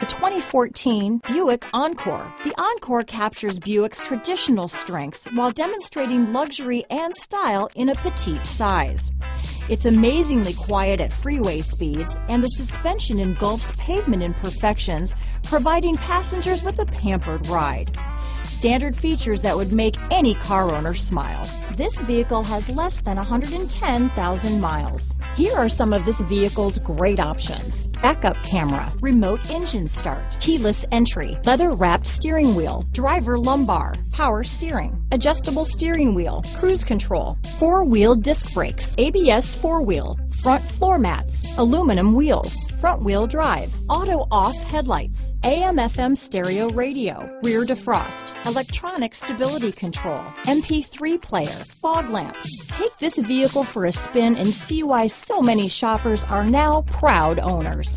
The 2014 Buick Encore. The Encore captures Buick's traditional strengths while demonstrating luxury and style in a petite size. It's amazingly quiet at freeway speeds, and the suspension engulfs pavement imperfections, providing passengers with a pampered ride. Standard features that would make any car owner smile. This vehicle has less than 110,000 miles. Here are some of this vehicle's great options. Backup camera, remote engine start, keyless entry, leather-wrapped steering wheel, driver lumbar, power steering, adjustable steering wheel, cruise control, four-wheel disc brakes, ABS four-wheel, front floor mats, aluminum wheels, front-wheel drive, auto-off headlights, AM/FM stereo radio, rear defrost, electronic stability control, MP3 player, fog lamps. Take this vehicle for a spin and see why so many shoppers are now proud owners.